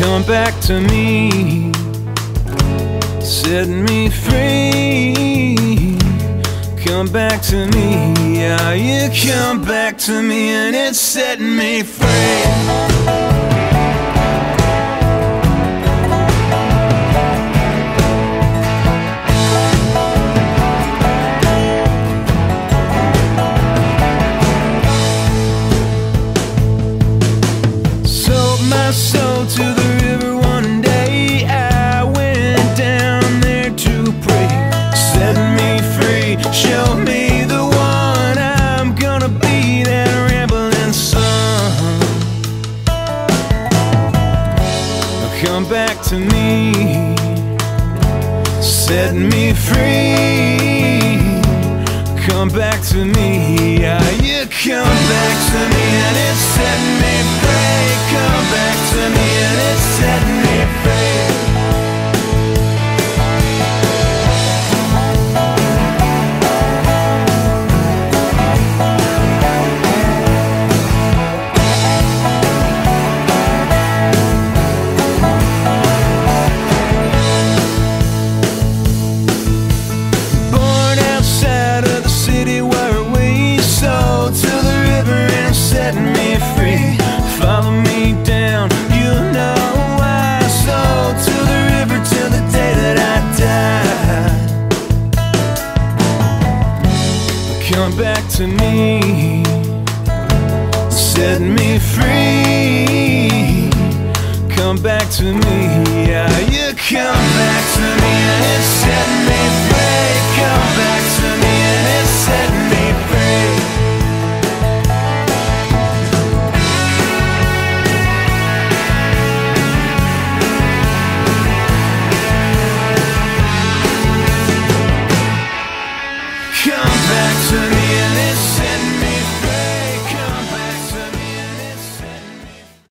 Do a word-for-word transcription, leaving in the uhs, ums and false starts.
come back to me, set me free. Come back to me, yeah, you come back to me, and it's setting me free. My soul to the river one day, I went down there to pray. Set me free, show me the one. I'm gonna be that rambling son. Come back to me, set me free. Come back to me, yeah, you come back to me, and it's setting me free. Come back to me, and it's setting me free. Come back to me, set me free. Come back to me, yeah, you come back to me, and it's setting me free. Come back to me, and it's setting me free. Come back to me.